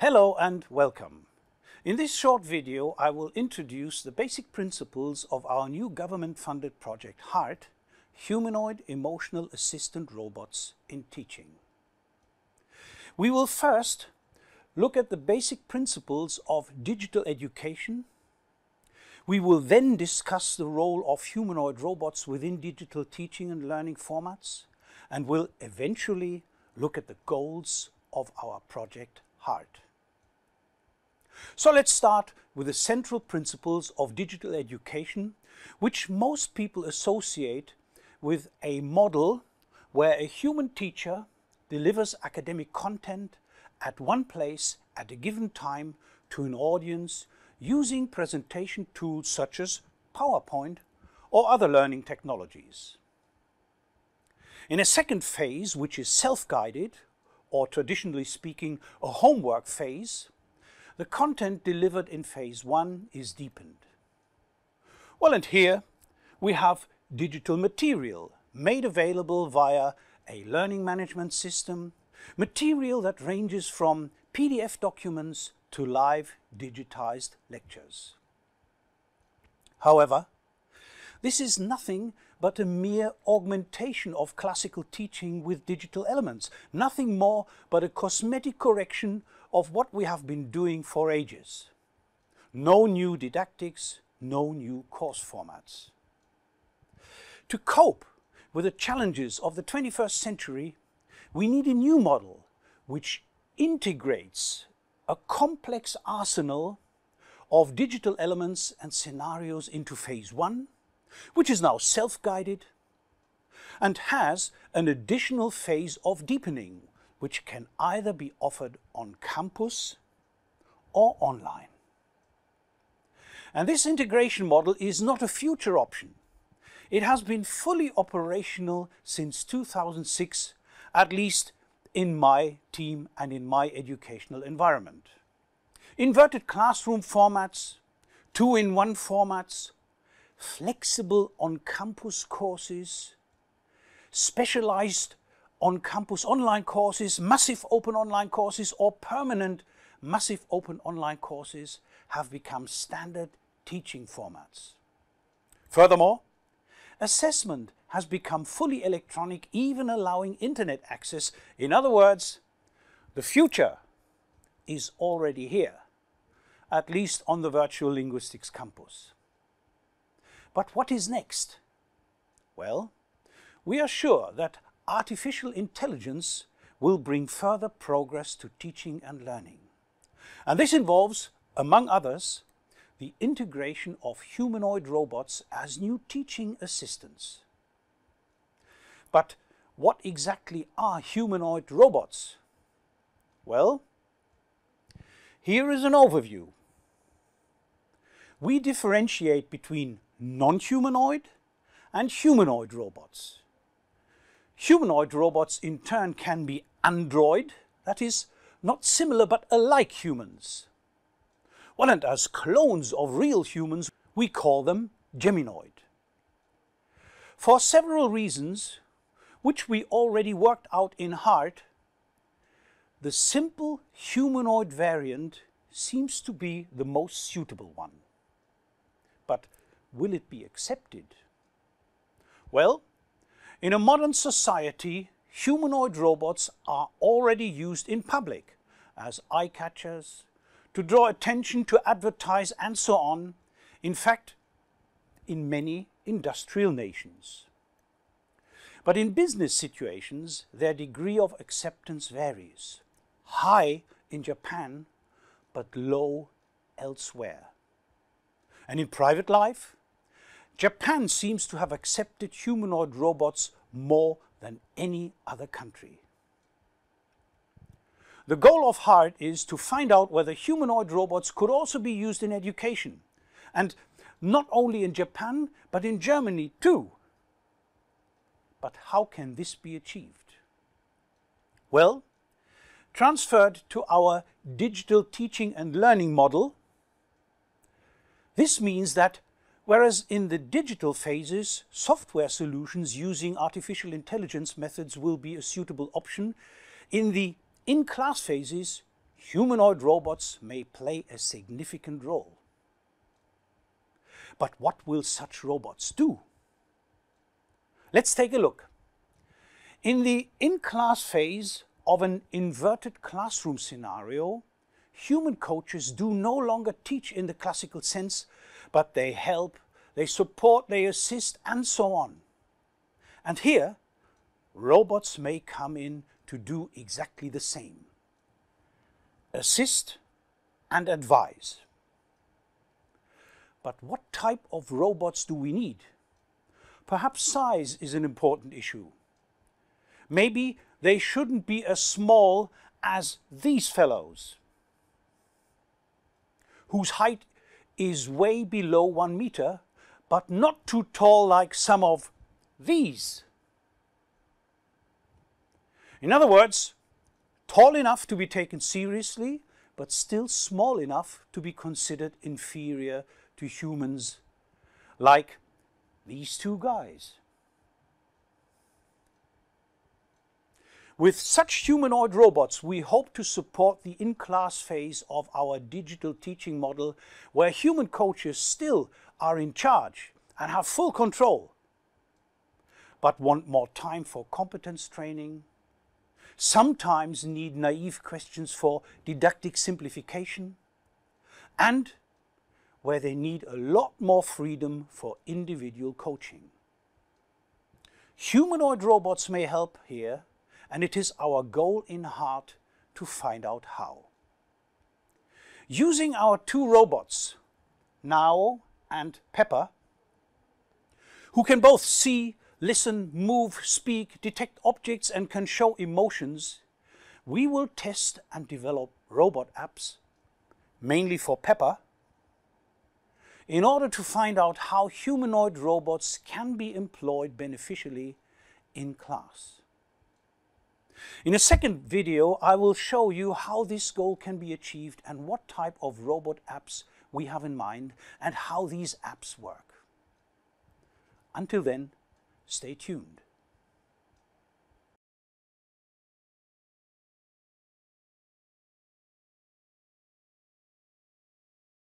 Hello and welcome. In this short video, I will introduce the basic principles of our new government-funded project HEART, Humanoid Emotional Assistant Robots in Teaching. We will first look at the basic principles of digital education. We will then discuss the role of humanoid robots within digital teaching and learning formats, and we'll eventually look at the goals of our project HEART. So let's start with the central principles of digital education, which most people associate with a model where a human teacher delivers academic content at one place at a given time to an audience using presentation tools such as PowerPoint or other learning technologies. In a second phase, which is self-guided, or traditionally speaking, a homework phase, the content delivered in phase one is deepened. Well, and here we have digital material made available via a learning management system, material that ranges from PDF documents to live digitized lectures. However, this is nothing but a mere augmentation of classical teaching with digital elements, nothing more but a cosmetic correction of what we have been doing for ages. No new didactics, no new course formats. To cope with the challenges of the 21st century, we need a new model which integrates a complex arsenal of digital elements and scenarios into phase one, which is now self-guided and has an additional phase of deepening, which can either be offered on campus or online. And this integration model is not a future option. It has been fully operational since 2006, at least in my team and in my educational environment. Inverted classroom formats, two-in-one formats, flexible on-campus courses, specialized on-campus online courses, massive open online courses, or permanent massive open online courses have become standard teaching formats. Furthermore, assessment has become fully electronic, even allowing internet access. In other words, the future is already here, at least on the Virtual Linguistics Campus. But what is next? Well, we are sure that artificial intelligence will bring further progress to teaching and learning. And this involves, among others, the integration of humanoid robots as new teaching assistants. But what exactly are humanoid robots? Well, here is an overview. We differentiate between non-humanoid and humanoid robots. Humanoid robots in turn can be android, that is, not similar but alike humans. Well, and as clones of real humans, we call them geminoid. For several reasons, which we already worked out in HEART, the simple humanoid variant seems to be the most suitable one. But will it be accepted? Well, in a modern society, humanoid robots are already used in public as eye catchers, to draw attention, to advertise, and so on. In fact, in many industrial nations. But in business situations, their degree of acceptance varies. High in Japan, but low elsewhere. And in private life, Japan seems to have accepted humanoid robots more than any other country. The goal of HEART is to find out whether humanoid robots could also be used in education, and not only in Japan, but in Germany too. But how can this be achieved? Well, transferred to our digital teaching and learning model, this means that whereas in the digital phases, software solutions using artificial intelligence methods will be a suitable option, in the in-class phases, humanoid robots may play a significant role. But what will such robots do? Let's take a look. In the in-class phase of an inverted classroom scenario, human coaches do no longer teach in the classical sense, but they help, they support, they assist, and so on. And here, robots may come in to do exactly the same. Assist and advise. But what type of robots do we need? Perhaps size is an important issue. Maybe they shouldn't be as small as these fellows, whose height is way below 1 meter, but not too tall like some of these. In other words, tall enough to be taken seriously, but still small enough to be considered inferior to humans, like these two guys. With such humanoid robots, we hope to support the in-class phase of our digital teaching model, where human coaches still are in charge and have full control, but want more time for competence training, sometimes need naive questions for didactic simplification, and where they need a lot more freedom for individual coaching. Humanoid robots may help here, and it is our goal in heart to find out how. Using our two robots, Nao and Pepper, who can both see, listen, move, speak, detect objects, and can show emotions, we will test and develop robot apps, mainly for Pepper, in order to find out how humanoid robots can be employed beneficially in class. In a second video, I will show you how this goal can be achieved and what type of robot apps we have in mind and how these apps work. Until then, stay tuned.